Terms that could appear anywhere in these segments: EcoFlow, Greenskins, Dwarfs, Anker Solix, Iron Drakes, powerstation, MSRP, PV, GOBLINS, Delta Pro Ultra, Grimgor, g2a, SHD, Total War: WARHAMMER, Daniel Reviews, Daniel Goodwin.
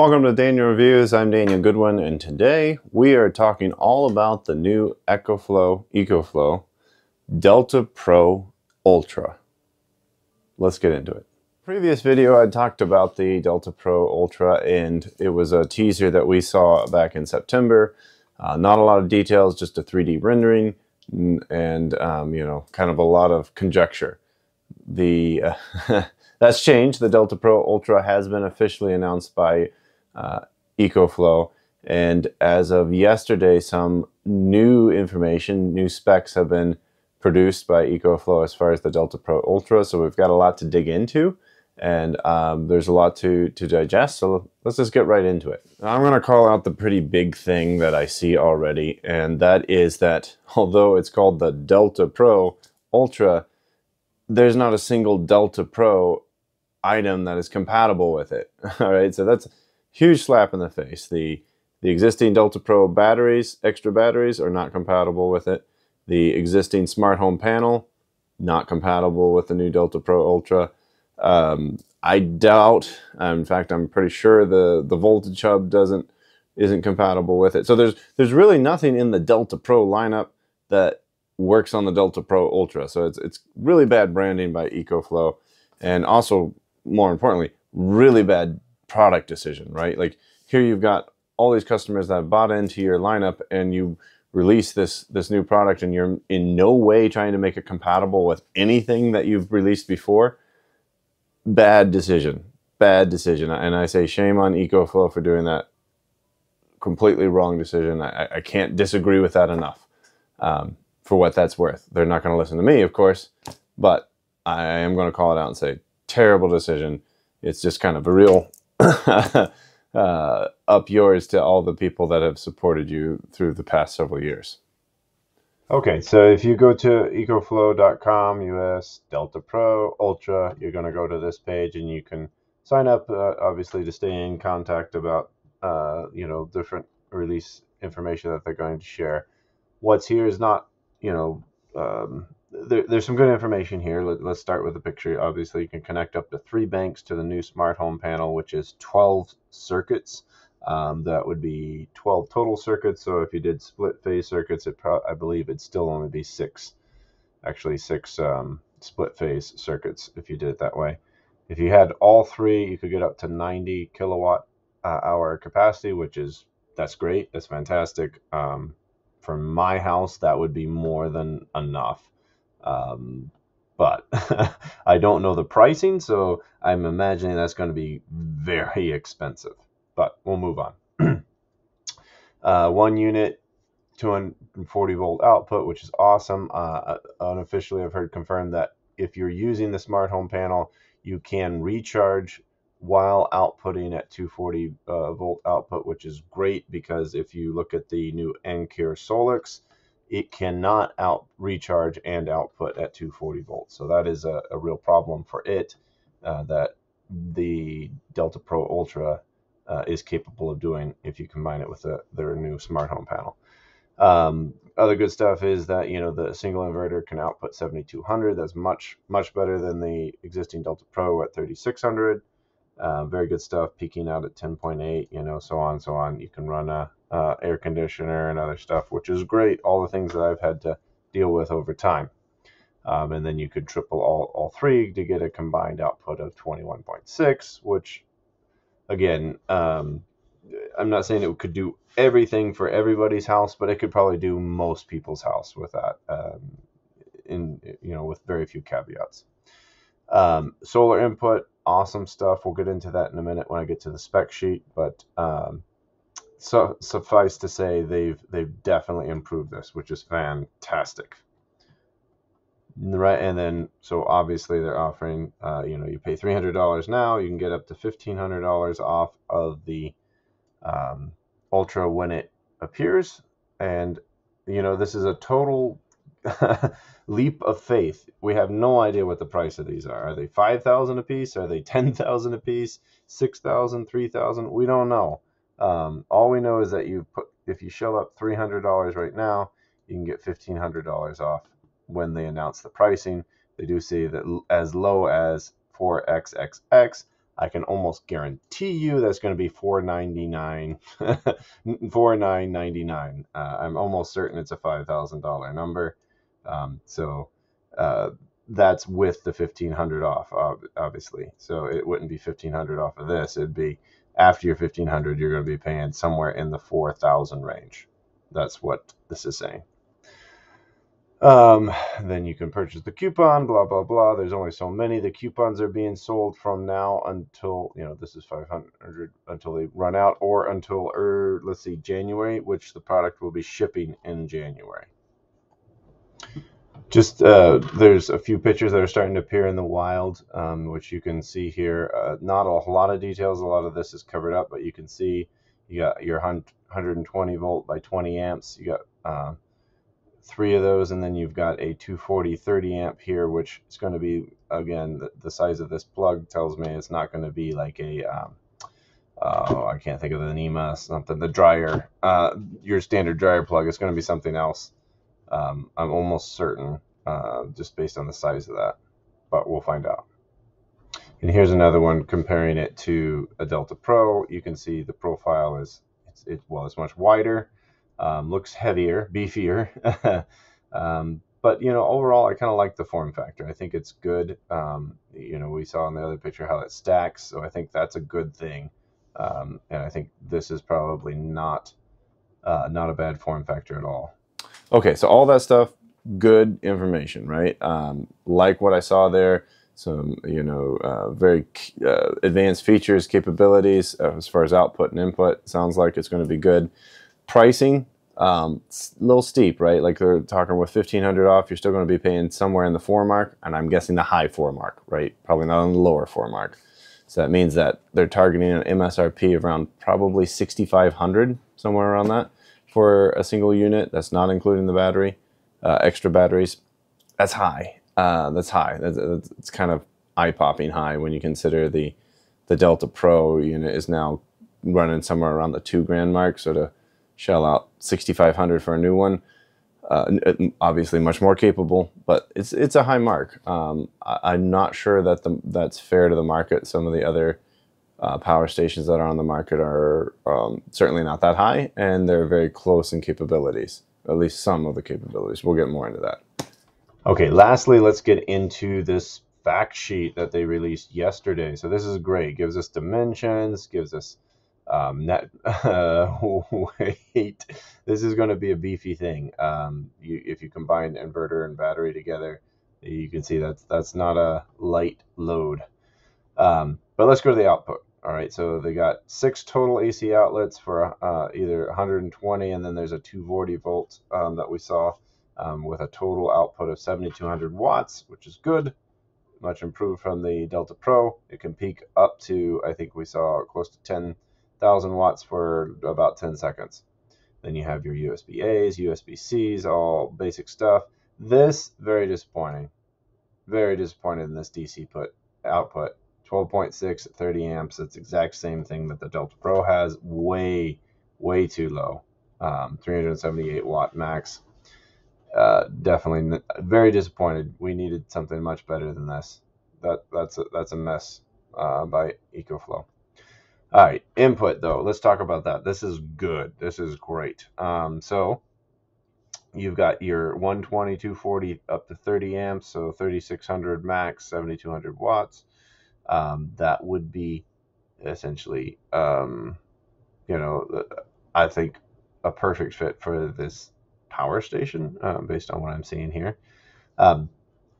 Welcome to Daniel Reviews. I'm Daniel Goodwin, and today we are talking all about the new EcoFlow Delta Pro Ultra. Let's get into it. Previous video, I talked about the Delta Pro Ultra, and it was a teaser that we saw back in September. Not a lot of details, just a 3D rendering, and you know, kind of a lot of conjecture. That's changed. The Delta Pro Ultra has been officially announced by EcoFlow, and as of yesterday, some new information, new specs have been produced by EcoFlow as far as the Delta Pro Ultra. So we've got a lot to dig into, and there's a lot to digest. So let's just get right into it. I'm going to call out the pretty big thing that I see already, and that is that although it's called the Delta Pro Ultra, there's not a single Delta Pro item that is compatible with it. All right, so that's a huge slap in the face. The existing Delta Pro batteries, extra batteries, are not compatible with it. The existing smart home panel, not compatible with the new Delta Pro Ultra. I doubt, in fact, I'm pretty sure the voltage hub isn't compatible with it. So there's really nothing in the Delta Pro lineup that works on the Delta Pro Ultra. So it's really bad branding by EcoFlow, and also, more importantly, really bad product decision, right? Like, here you've got all these customers that have bought into your lineup, and you release this new product, and you're in no way trying to make it compatible with anything that you've released before. Bad decision, bad decision. And I say shame on EcoFlow for doing that. Completely wrong decision. I can't disagree with that enough. For what that's worth. They're not going to listen to me, of course, but I am going to call it out and say, terrible decision. It's just kind of a real up yours to all the people that have supported you through the past several years. Okay, so if you go to ecoflow.com/US Delta Pro Ultra, you're going to go to this page, and you can sign up, obviously, to stay in contact about, you know, different release information that they're going to share. What's here is not, you know, there's some good information here. Let's start with the picture. Obviously, you can connect up to 3 banks to the new smart home panel, which is 12 circuits. That would be 12 total circuits. So if you did split phase circuits, I believe it'd still only be 6. Actually, 6 split phase circuits if you did it that way. If you had all 3, you could get up to 90 kilowatt hour capacity, which is, that's great. That's fantastic. For my house, that would be more than enough, but I don't know the pricing, so I'm imagining that's going to be very expensive, but we'll move on. 1 unit, 240 volt output, which is awesome. Unofficially, I've heard confirmed that if you're using the smart home panel, you can recharge while outputting at 240 volt output, which is great, because if you look at the new Anker Solix, it cannot recharge and output at 240 volts. So that is a real problem for it, that the Delta Pro Ultra is capable of doing if you combine it with their new smart home panel. Other good stuff is that, you know, the single inverter can output 7,200. That's much better than the existing Delta Pro at 3,600. Very good stuff, peaking out at 10.8, you know, so on, so on. You can run a air conditioner and other stuff, which is great. All the things that I've had to deal with over time. And then you could triple all 3 to get a combined output of 21.6, which, again, I'm not saying it could do everything for everybody's house, but it could probably do most people's house with that, you know, with very few caveats. Solar input, awesome stuff. We'll get into that in a minute when I get to the spec sheet, but so suffice to say, they've definitely improved this, which is fantastic, right? And then, so obviously they're offering, you know, you pay $300 now, you can get up to $1,500 off of the Ultra when it appears. And, you know, this is a total leap of faith. We have no idea what the price of these are. Are they 5,000 a piece? Are they 10,000 a piece? 6,000, 3,000? We don't know. All we know is that if you shell up $300 right now, you can get $1,500 off when they announce the pricing. They do say that as low as 4XXX. I can almost guarantee you that's going to be $499, $4999. I'm almost certain it's a $5,000 number. That's with the $1,500 off, obviously. So it wouldn't be $1,500 off of this. It'd be after your $1,500, you're going to be paying somewhere in the $4,000 range. That's what this is saying. Then you can purchase the coupon, blah, blah, blah. There's only so many. The coupons are being sold from now until, you know, this is 500 until they run out, or until, let's see, January, which the product will be shipping in January. Just, there's a few pictures that are starting to appear in the wild, which you can see here. Not a whole lot of details. A lot of this is covered up, but you can see you got your 120 volt by 20 amps. You got, three of those, and then you've got a 240 30 amp here, which is going to be, again, the size of this plug tells me it's not going to be like a I can't think of the name, something, the dryer, your standard dryer plug. It's going to be something else. I'm almost certain, just based on the size of that, but we'll find out. And here's another one comparing it to a Delta Pro. You can see the profile is it's much wider. Looks heavier, beefier, but, you know, overall, I kind of like the form factor. I think it's good. You know, we saw in the other picture how it stacks, so I think that's a good thing. And I think this is probably not, not a bad form factor at all. Okay, so all that stuff, good information, right? Like what I saw there, some, you know, very advanced features, capabilities, as far as output and input. Sounds like it's going to be good. Pricing, it's a little steep, right? Like they're talking with $1,500 off, you're still going to be paying somewhere in the $4 mark, and I'm guessing the high $4 mark, right? Probably not on the lower $4 mark. So that means that they're targeting an MSRP of around probably $6,500, somewhere around that, for a single unit. That's not including the battery, extra batteries. That's high. That's kind of eye-popping high when you consider the Delta Pro unit is now running somewhere around the $2,000 mark. So to shell out $6,500 for a new one, obviously much more capable, but it's a high mark. I'm not sure that that's fair to the market. Some of the other power stations that are on the market are certainly not that high, and they're very close in capabilities, at least some of the capabilities. We'll get more into that. Okay, lastly, let's get into this fact sheet that they released yesterday. So this is great. It gives us dimensions, gives us net weight. This is going to be a beefy thing. If you combine inverter and battery together, you can see that's not a light load. But let's go to the output. All right, so they got 6 total AC outlets for either 120, and then there's a 240 volt that we saw, with a total output of 7,200 watts, which is good. Much improved from the Delta Pro. It can peak up to, I think we saw, close to 10,000 watts for about 10 seconds. Then you have your USB-A's, USB-C's, all basic stuff. This, very disappointing. Very disappointed in this DC output. 12.6 at 30 amps. It's the exact same thing that the Delta Pro has. Way, way too low. 378 watt max. Definitely very disappointed. We needed something much better than this. That's a mess by EcoFlow. All right, input though, let's talk about that. This is good. This is great. So you've got your 120, 240 up to 30 amps, so 3,600 max, 7,200 watts. That would be essentially, you know, I think a perfect fit for this power station, based on what I'm seeing here.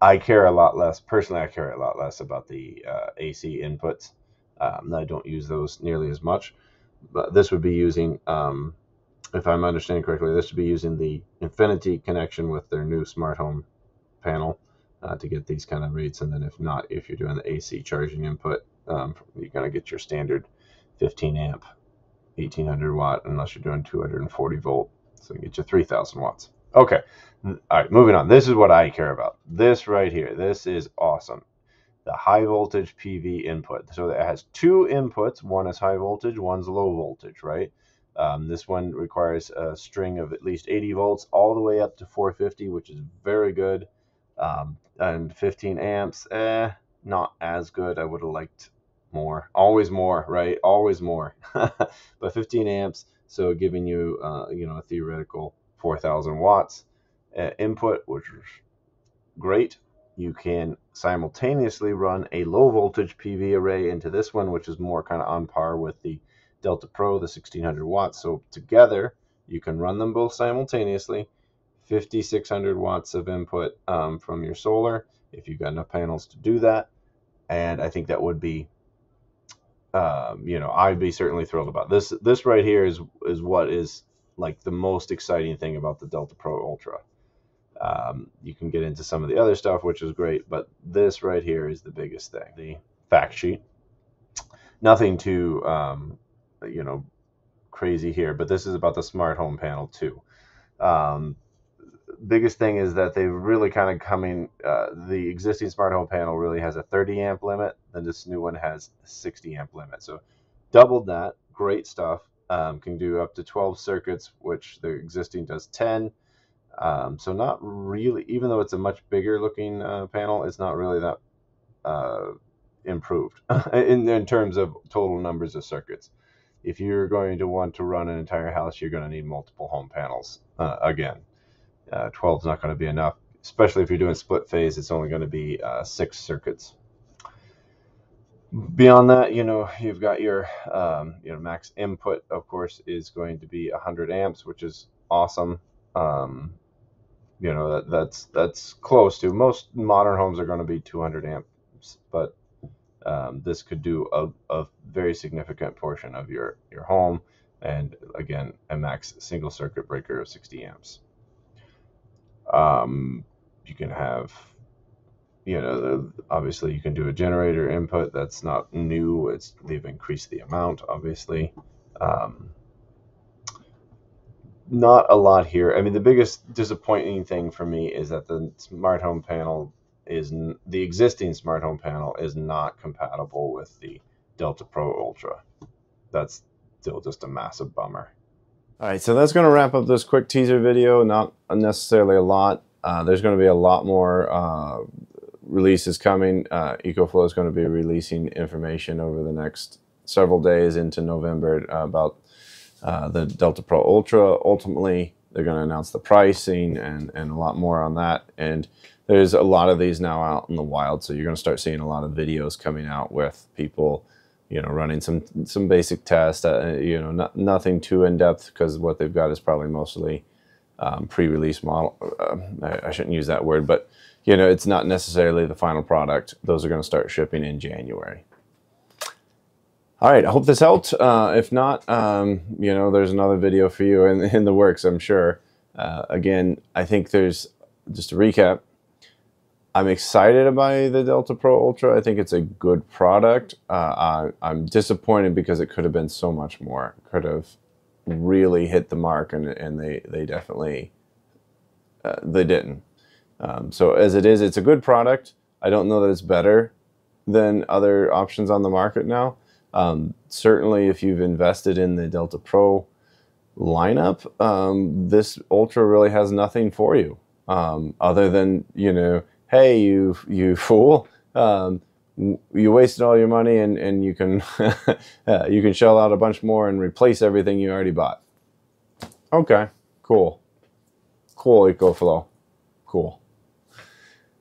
I care a lot less, personally, I care a lot less about the AC inputs. I don't use those nearly as much, but this would be using, if I'm understanding correctly, this would be using the Infinity connection with their new smart home panel to get these kind of rates. And then if not, if you're doing the AC charging input, you're going to get your standard 15 amp, 1800 watt, unless you're doing 240 volt. So you get your 3000 watts. Okay. All right, moving on. This is what I care about. This right here. This is awesome. The high voltage PV input. So it has 2 inputs. One is high voltage, one's low voltage, right? This one requires a string of at least 80 volts all the way up to 450, which is very good. And 15 amps, not as good. I would have liked more, always more, right? Always more. But 15 amps, so giving you, you know, a theoretical 4,000 watts input, which is great. You can simultaneously run a low voltage PV array into this one, which is more kind of on par with the Delta Pro, the 1600 watts. So together, you can run them both simultaneously. 5,600 watts of input from your solar, if you've got enough panels to do that. And I think that would be, you know, I'd be certainly thrilled about this. This right here is what is like the most exciting thing about the Delta Pro Ultra. You can get into some of the other stuff, which is great, but this right here is the biggest thing. The fact sheet, nothing too, you know, crazy here, but this is about the smart home panel too. Biggest thing is that they've really kind of coming, the existing smart home panel really has a 30 amp limit, and this new one has a 60 amp limit. So doubled that, great stuff. Can do up to 12 circuits, which the existing does 10. So not really, even though it's a much bigger looking panel, it's not really that improved in terms of total numbers of circuits. If you're going to want to run an entire house, you're going to need multiple home panels again. 12 is not going to be enough, especially if you're doing split phase. It's only going to be 6 circuits. Beyond that, you know, you've got your you know, max input, of course, is going to be 100 amps, which is awesome. You know, that's close to most modern homes are going to be 200 amps, but this could do a very significant portion of your home, and again, a max single circuit breaker of 60 amps. You can have, you know, obviously you can do a generator input. That's not new. It's, they've increased the amount, obviously. Not a lot here. I mean, the biggest disappointing thing for me is that the smart home panel is, the existing smart home panel is not compatible with the Delta Pro Ultra. That's still just a massive bummer. All right, so that's going to wrap up this quick teaser video. Not necessarily a lot. There's going to be a lot more releases coming. EcoFlow is going to be releasing information over the next several days into November about the Delta Pro Ultra. Ultimately, they're going to announce the pricing and a lot more on that. And there's a lot of these now out in the wild, so you're going to start seeing a lot of videos coming out with people, you know, running some basic tests, you know, nothing too in-depth, because what they've got is probably mostly pre-release model. I shouldn't use that word, but, you know, it's not necessarily the final product. Those are going to start shipping in January. All right, I hope this helped. If not, you know, there's another video for you in the works, I'm sure. Again, I think there's, just to recap, I'm excited about the Delta Pro Ultra. I think it's a good product. I'm disappointed because it could have been so much more. It could have really hit the mark, and they definitely they didn't. So as it is, it's a good product. I don't know that it's better than other options on the market now. Certainly, if you've invested in the Delta Pro lineup, this Ultra really has nothing for you other than, you know, hey, you fool! You wasted all your money, and you can you can shell out a bunch more and replace everything you already bought. Okay, cool, cool, EcoFlow, cool.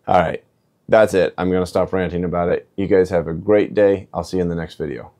All right, that's it. I'm gonna stop ranting about it. You guys have a great day. I'll see you in the next video.